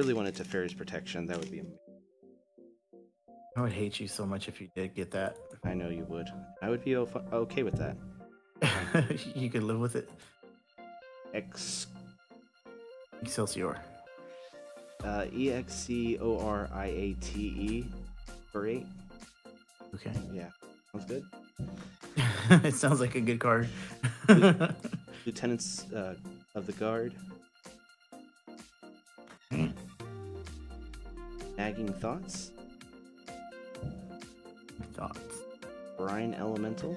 Really wanted Teferi's Protection. That would be amazing. I would hate you so much if you did get that. I know you would. I would be okay with that. You could live with it. Excelsior. E-X-C-O-R-I-A-T-E. Excoriate. Okay. Yeah. Sounds good. It sounds like a good card. Lieutenants of the Guard. Nagging Thoughts. Brine Elemental.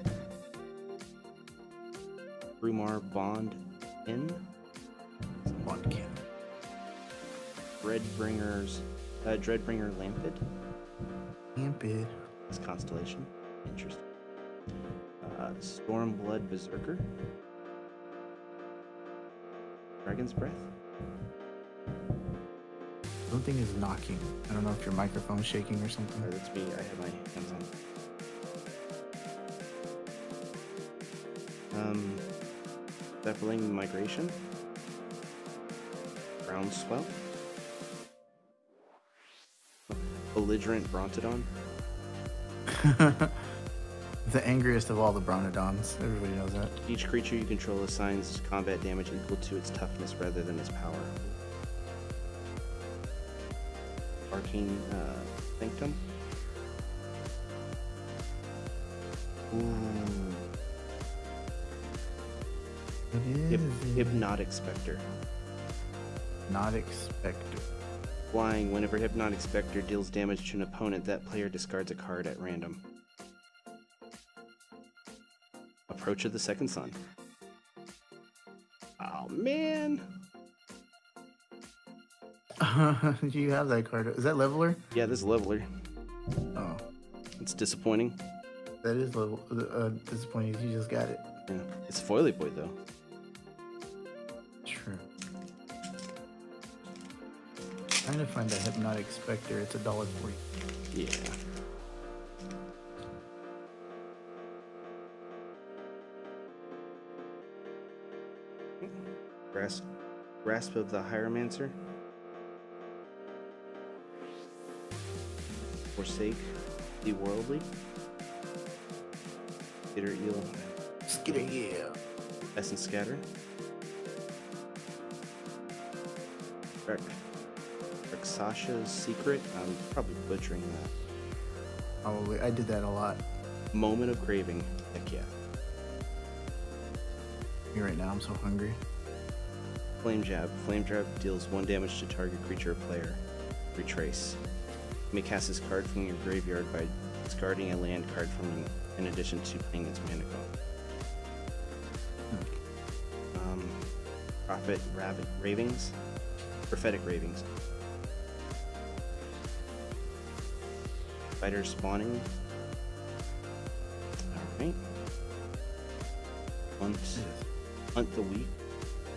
Brumar Bond In. Bondkin. Dreadbringer Lampad. Lampad. This constellation. Interesting. Stormblood Berserker. Dragon's Breath. Something is knocking. I don't know if your microphone's shaking or something. Right, that's me. I have my hands on. Deafling Migration. Groundswell. Belligerent Brontodon. The angriest of all the Brontodons. Everybody knows that. Each creature you control assigns combat damage equal to its toughness rather than its power. Arcane Sanctum. Hypnotic Spectre. Hypnotic Spectre. Flying. Whenever Hypnotic Spectre deals damage to an opponent, that player discards a card at random. Approach of the Second Sun. Oh, man. Do you have that card? Is that Leveler? Yeah, this is Leveler. Oh. It's disappointing. That is disappointing. You just got it. Yeah. It's Foily Boy, though. True. Trying to find a Hypnotic Spectre. It's $1.40. Yeah. Grasp of the Hieromancer. Forsake the Worldly. Skitter Eel. Skitter Eel. Essence Scatter. Sasha's Secret. I'm probably butchering that. Probably. I did that a lot. Moment of Craving. Heck yeah. Right now I'm so hungry. Flame Jab. Flame Jab deals 1 damage to target creature or player. Retrace. You may cast this card from your graveyard by discarding a land card from you in addition to playing its mana card. Hmm. Prophetic Ravings. Spider Spawning. Alright. Hunt the Weak.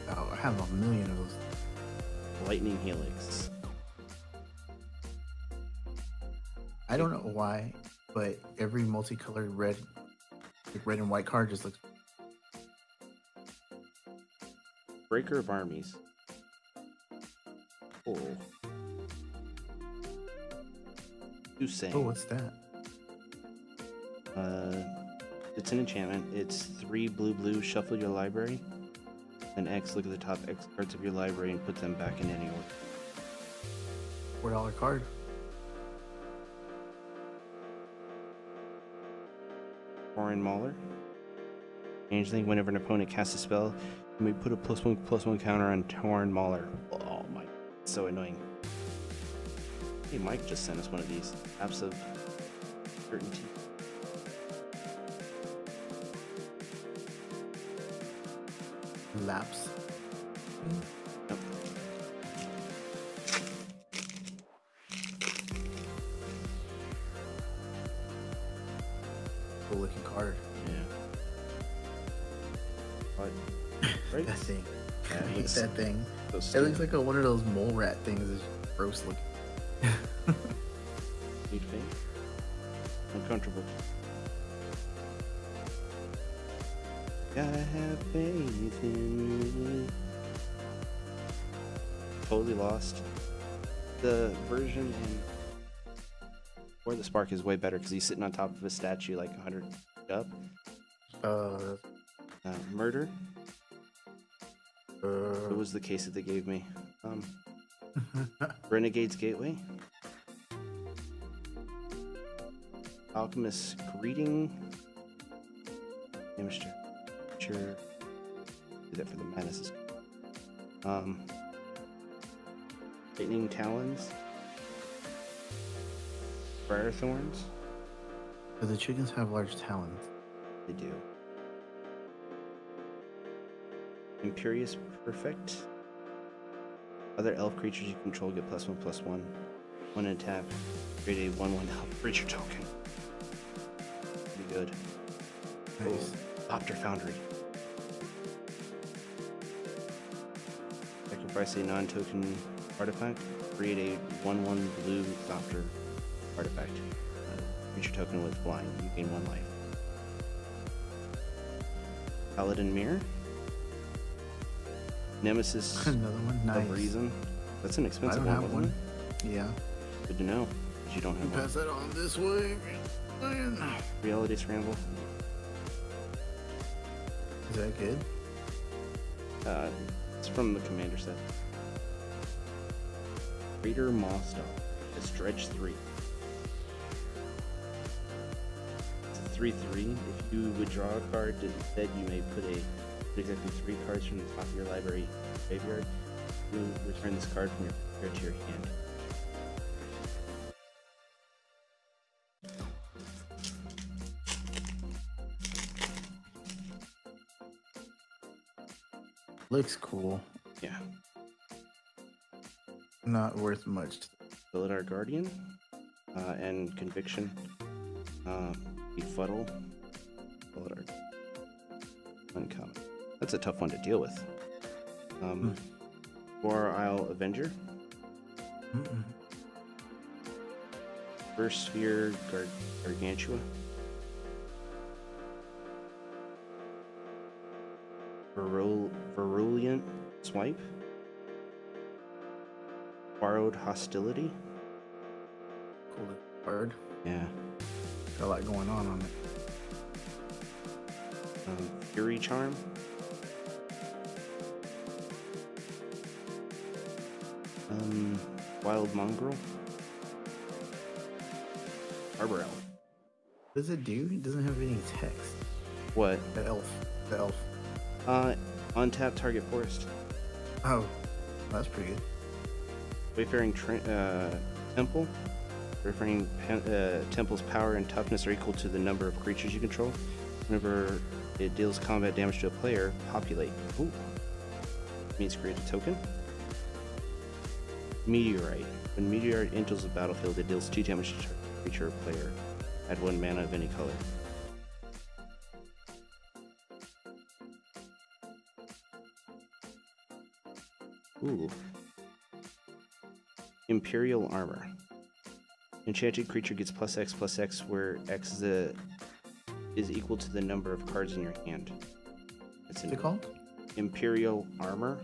Oh, I have a million of those. Lightning Helix. I don't know why, but every multicolored red and white card just looks. Breaker of Armies. Oh. You say? Oh, what's that? It's an enchantment. It's 3 blue. Shuffle your library. Then X, look at the top X cards of your library and put them back in any order. $4 card. Torn Mauler. Changeling. Whenever an opponent casts a spell, you may put a +1/+1 counter on Torn Mauler. Oh my, it's so annoying. Hey, Mike just sent us one of these. Apps of Certainty. Laps. Nope. Cool looking card. Yeah. What? Right? That thing. Yeah, I hate that thing. So it looks like one of those mole rat things. Is gross looking. Need pain. Uncomfortable. Gotta have faith in me. Totally Lost. the version in War of the Spark is way better because he's sitting on top of a statue like 100 up. Murder. It was the case that they gave me. Renegade's Gateway. Alchemist's Greeting. Damage Sure. Do that for the Menaces. Lightning Talons. Briar Thorns. Do the chickens have large talons? They do. Imperious Perfect. Other elf creatures you control get +1/+1. One attack. Create a 1/1 elf creature token. Pretty good. Nice. Oh, Optor Foundry. Sacrifice a non-token artifact. Create a 1/1 blue Optor artifact. Creature token with flying. You gain 1 life. Paladin Mirror. Nemesis. Another one. Nice. Reason. That's an expensive one. I don't have one. Yeah. Good to know. But you don't have one. Pass that on this way. Reality Scramble. Is that good? It's from the commander set. Raider Monster. It's dredge 3. It's a 3/3. If you withdraw a card, instead you may put a exactly 3 cards from the top of your library graveyard. You return this card from your graveyard to your hand. Looks cool. Yeah. Not worth much. Belligerent Guardian and Conviction. Befuddle. Belligerent. Uncommon. That's a tough one to deal with. War Isle Avenger. First Sphere Gargantua. Virulent Swipe. Borrowed Hostility. Cool bird. Yeah. Got a lot going on it. Fury Charm. Wild Mongrel. Arbor Elf. What does it do? It doesn't have any text. What? The elf. The elf. Untap target forest. Oh, that's pretty good. Wayfaring Temple. Wayfaring Temple's power and toughness are equal to the number of creatures you control. Whenever it deals combat damage to a player, populate. Ooh. Means create a token. Meteorite. When Meteorite enters the battlefield, it deals 2 damage to a creature or player. Add 1 mana of any color. Ooh. Imperial Armor. Enchanted creature gets +X/+X, where X is equal to the number of cards in your hand. What's it called? Imperial Armor.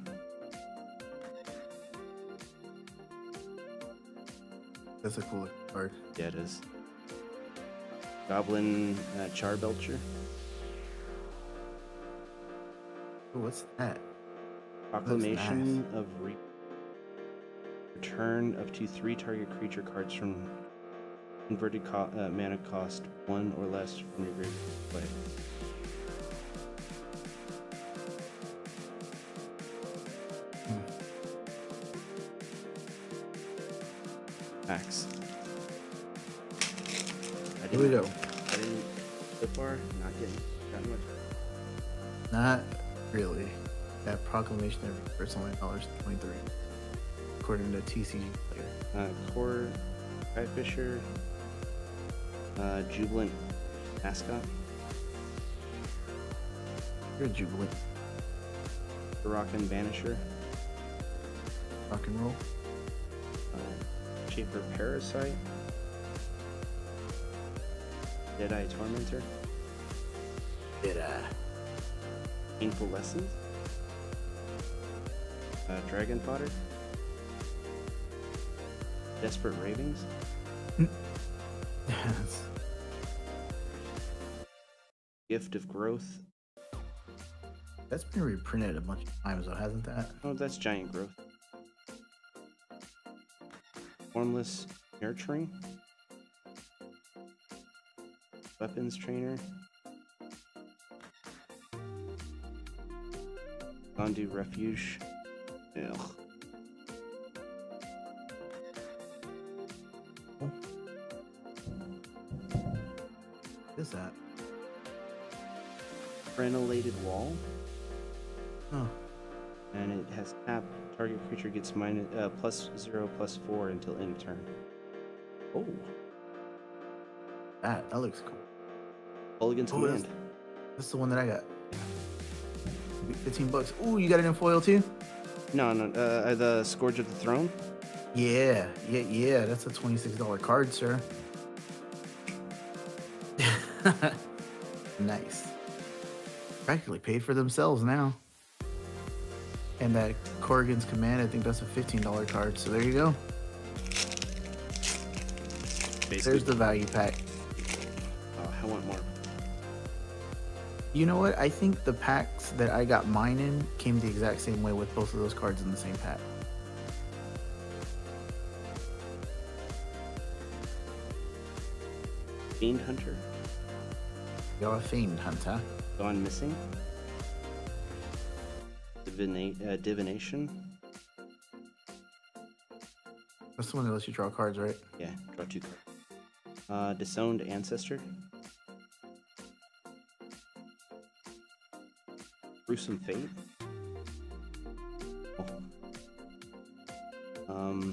That's a cool card. Yeah, it is. Goblin Charbelcher. What's that? Proclamation of Return up to 3 target creature cards from converted mana cost 1 or less from your graveyard to play. Max. Here we go. I didn't so far not getting that much. Not really. That proclamation every person only $23, according to TCG player. Core Skyfisher, Jubilant Mascot. You're a Jubilant. The Rockin' Banisher. Rock and Roll. Shaper Parasite. Deadeye Tormentor. Deadeye. Painful Lessons. Dragon Fodder. Desperate Ravings? Gift of Growth. That's been reprinted a bunch of times though, hasn't that? Oh, that's Giant Growth. Formless Nurturing. Weapons Trainer. Gondu Refuge. Ugh. What is that? Crenellated Wall. Oh. And it has tap. Target creature gets +0/+4 until end of turn. Oh. That looks cool. Mulligan's Command. That's the one that I got. $15. Ooh, you got it in foil too? No. The Scourge of the Throne? Yeah. That's a $26 card, sir. Nice. Practically paid for themselves now. And that Corrigan's Command, I think that's a $15 card. So there you go. Basically. There's the value pack. I want more. You know what? I think the packs that I got mine in came the exact same way with both of those cards in the same pack. Fiend Hunter. You're a Fiend Hunter. Gone Missing. Divination. That's the one that lets you draw cards, right? Yeah, draw 2 cards. Disowned Ancestor. Gruesome Fate. Oh.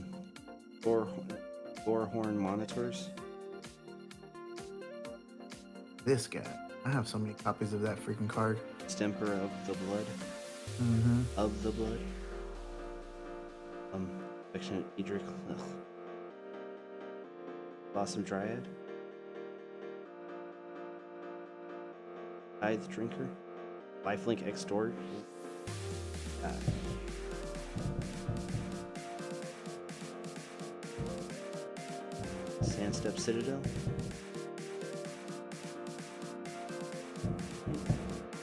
Thorhorn Monitors. This guy. I have so many copies of that freaking card. Stemper of the Blood. Mm-hmm. Of the Blood. Affectionate Edric. Blossom Dryad. Tithe Drinker. Lifelink Extort. Sandstep Citadel.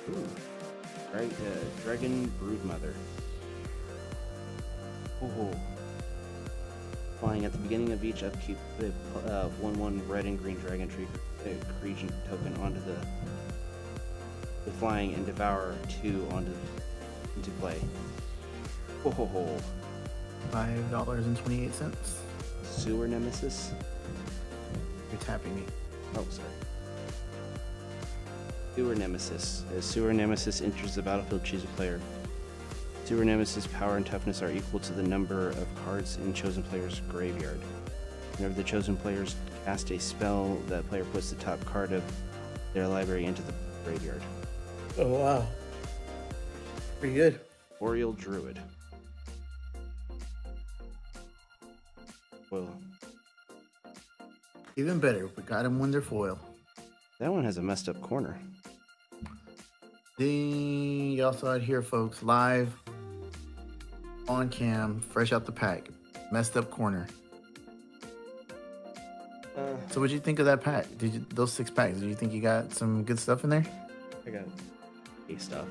Ooh. Right, Dragon Broodmother. Oh. Flying at the beginning of each upkeep, 1/1 red and green dragon tree creation token onto the flying and devour 2 into play. Ho ho ho. $5.28. Sewer Nemesis. You're tapping me. Oh, sorry. Sewer Nemesis. As Sewer Nemesis enters the battlefield, choose a player. Sewer Nemesis power and toughness are equal to the number of cards in chosen player's graveyard. Whenever the chosen players cast a spell, that player puts the top card of their library into the graveyard. Oh wow. Pretty good. Oriel Druid. Foil. Even better, we got him when they're foil. That one has a messed up corner. Ding! Y'all saw it here, folks. Live. On cam, fresh out the pack, messed up corner. So what'd you think of that pack? Those 6 packs? Do you think you got some good stuff in there? I got a stuff.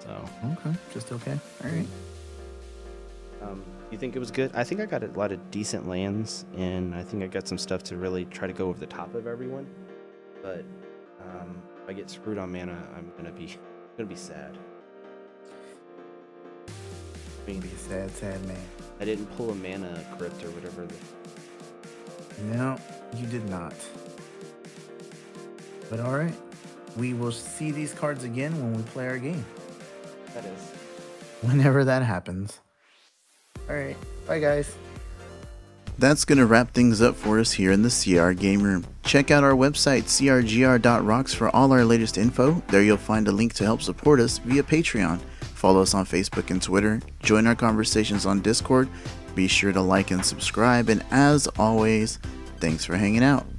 So okay, just okay. All right. You think it was good? I think I got a lot of decent lands, and I think I got some stuff to really try to go over the top of everyone. But if I get screwed on mana, I'm gonna be sad. Be a sad man. I didn't pull a mana crypt or whatever. No, you did not. But all right, we will see these cards again when we play our game. That is whenever that happens. All right, bye guys. That's going to wrap things up for us here in the CR Game Room. Check out our website, crgr.rocks, for all our latest info. There you'll find a link to help support us via Patreon. Follow us on Facebook and Twitter. Join our conversations on Discord. Be sure to like and subscribe. And as always, thanks for hanging out.